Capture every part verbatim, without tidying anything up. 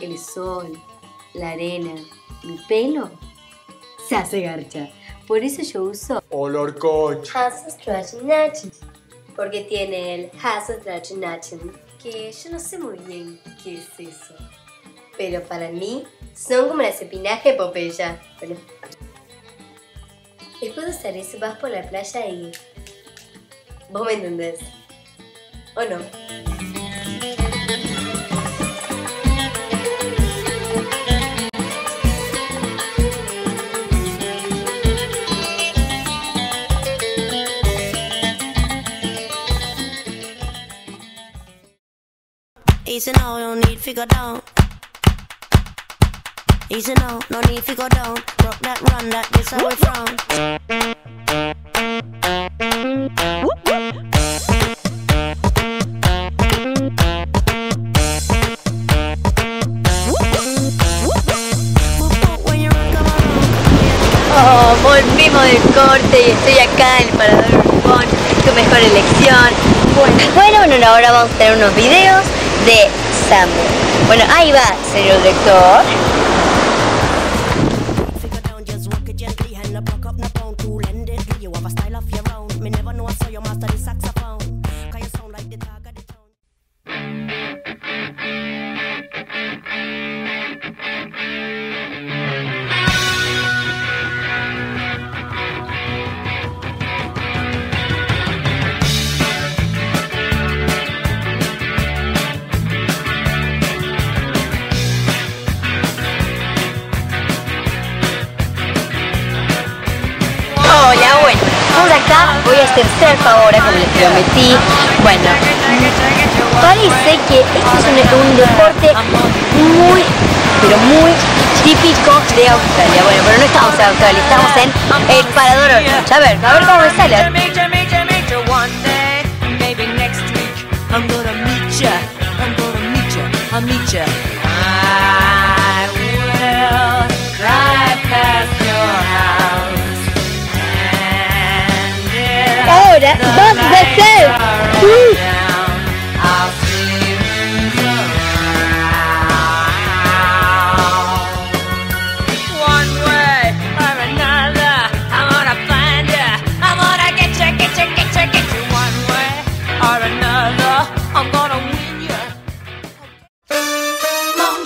El sol, la arena, mi pelo, se hace garcha. Por eso yo uso Olor Coach porque tiene el Hazelnut, que yo no sé muy bien qué es eso, pero para mí son como el cepinaje Popeya. Bueno, después de usar eso vas por la playa y vos me entendés, ¿o no? Easy no, no need figure down. Easy no, no need figure down. Rock that run, that gets away from. Oh, volvimos del corte y estoy acá en el Parador Urbón, tu mejor elección. Bueno, bueno, bueno, ahora vamos a tener unos videos de Samuel. Bueno, ahí va, señor director. Voy a hacer surf ahora, como les prometí. Bueno, parece que este es un, un deporte muy, pero muy típico de Australia. Bueno, pero no estamos en Australia, estamos en el Parador Orange. A ver, a ver cómo me sale. Ahora vamos a hacer sí.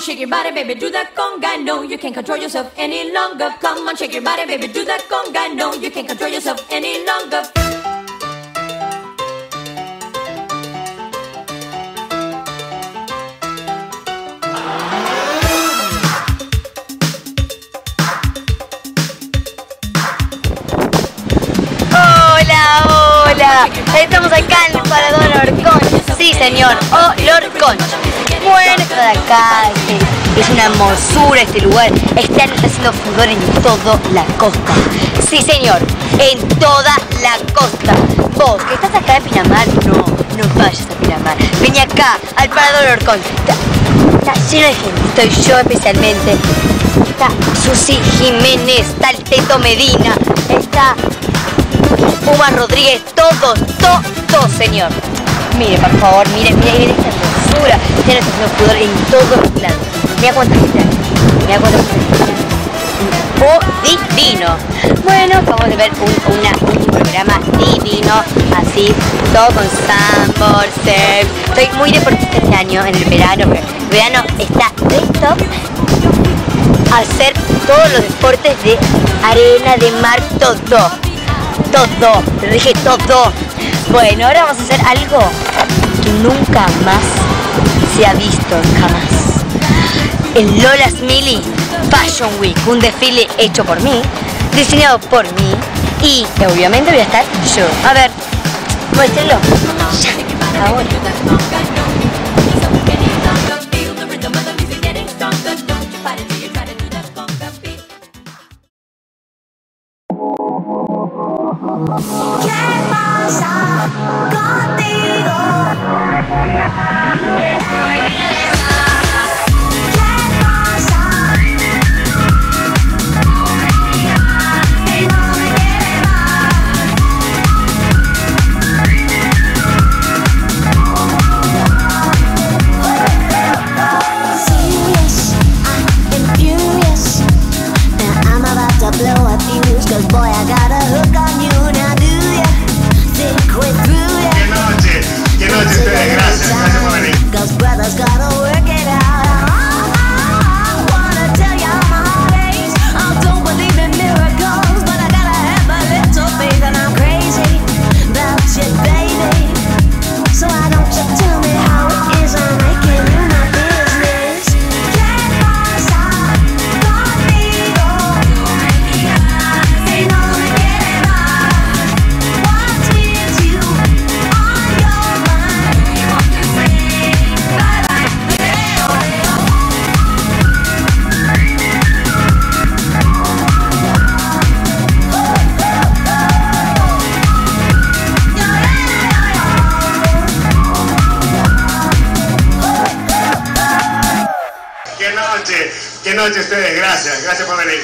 Shake your body, baby, do that conga. No, you can't control yourself any longer. Come on, shake your body, baby, do that conga. No, you can't control yourself any longer. Hola, estamos acá en el Parador Orcoch. Sí, señor, Olor Coach. Bueno, esto de acá es una hermosura este lugar. Este año está haciendo fútbol en toda la costa. Sí, señor, en toda la costa. Vos, que estás acá en Pinamar, no, no vayas a Pinamar. Vení acá, al Parador Orcoch. Está, está lleno de gente, estoy yo especialmente. Está Susy Jiménez, está el Teto Medina, está Puma Rodríguez, todos, todos, señor. Mire, por favor, mire, mire, mire esta hermosura. Tiene nuestro pudor en todos los lados. Mira cuánta gente hay. Mira cuánta gente hay. Oh, divino. Bueno, vamos a ver un, una, un programa divino, así, todo con sambor, surf. Estoy muy deportista este año, en el verano, pero el verano está de top. Hacer todos los deportes de arena, de mar, todo. Todo, te dije todo. Bueno, ahora vamos a hacer algo que nunca más se ha visto, jamás. El Lola's Millie Fashion Week, un desfile hecho por mí, diseñado por mí y obviamente voy a estar yo. A ver, muéstrenlo. Ya, ahora. ¿Qué pasa contigo? Qué noche ustedes, gracias, gracias por venir.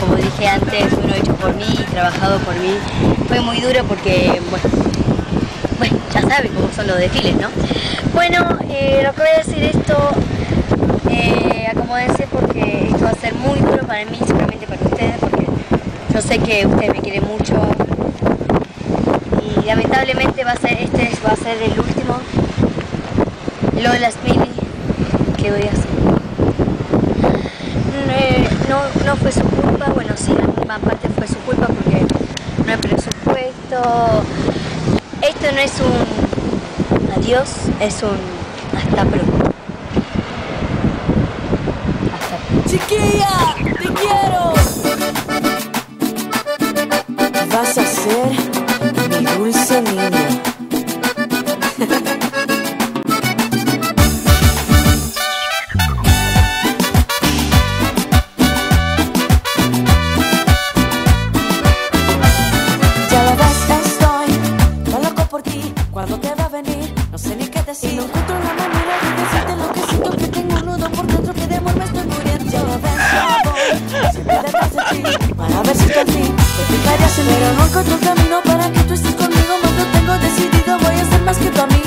Como dije antes, uno hecho por mí y trabajado por mí. Fue muy duro porque, bueno, bueno ya saben cómo son los desfiles, ¿no? Bueno, eh, lo que voy a decir esto, eh, acomódense porque esto va a ser muy duro para mí, seguramente para ustedes, porque yo sé que ustedes me quieren mucho. Y lamentablemente va a ser, este va a ser el último Lola's Millie que voy a hacer. No, no fue su culpa, bueno sí, la misma parte fue su culpa porque no hay presupuesto. Esto no es un adiós, es un hasta pronto. Hasta pronto. ¡Chiquilla! ¡Te quiero! Vas a ser mi dulce niña. Pero no encuentro un camino para que tú estés conmigo, más lo tengo decidido, voy a ser más que tu amigo.